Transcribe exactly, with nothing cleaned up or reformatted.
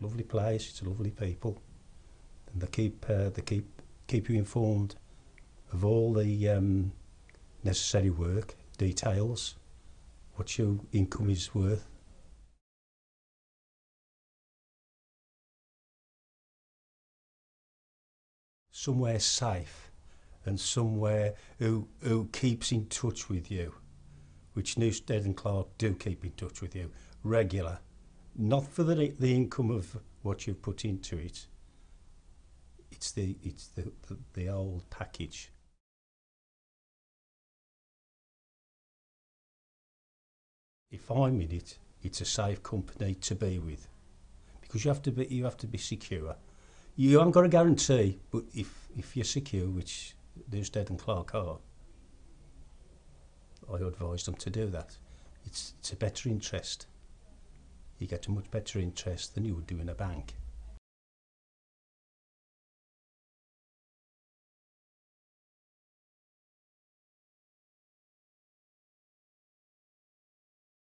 a lovely place, it's lovely people, and they keep uh, they keep keep you informed of all the um, necessary work details, what your income is worth. Somewhere safe and somewhere who, who keeps in touch with you, which Newstead and Clark do keep in touch with you, regular. Not for the, the income of what you've put into it, it's the, it's the, the, the whole package. If I'm in it, it's a safe company to be with, because you have to be, you have to be secure. You haven't got a guarantee, but if, if you're secure, which Newstead and Clark are, I advise them to do that. It's, it's a better interest. You get a much better interest than you would do in a bank.